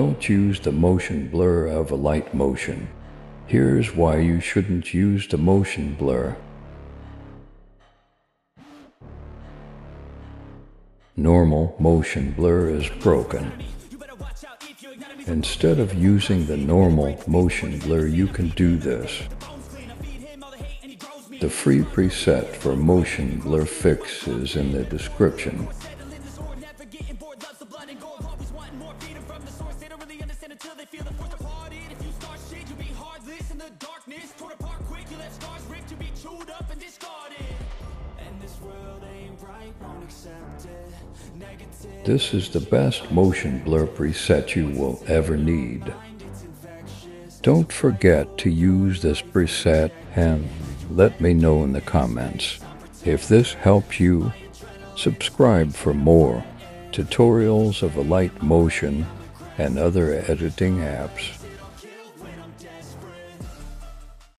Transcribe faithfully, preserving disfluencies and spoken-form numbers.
Don't use the motion blur of Alight Motion. Here's why you shouldn't use the motion blur. Normal motion blur is broken. Instead of using the normal motion blur, you can do this. The free preset for motion blur fix is in the description. This is the best motion blur preset you will ever need. Don't forget to use this preset and let me know in the comments. If this helps you, subscribe for more tutorials of Alight Motion and other editing apps.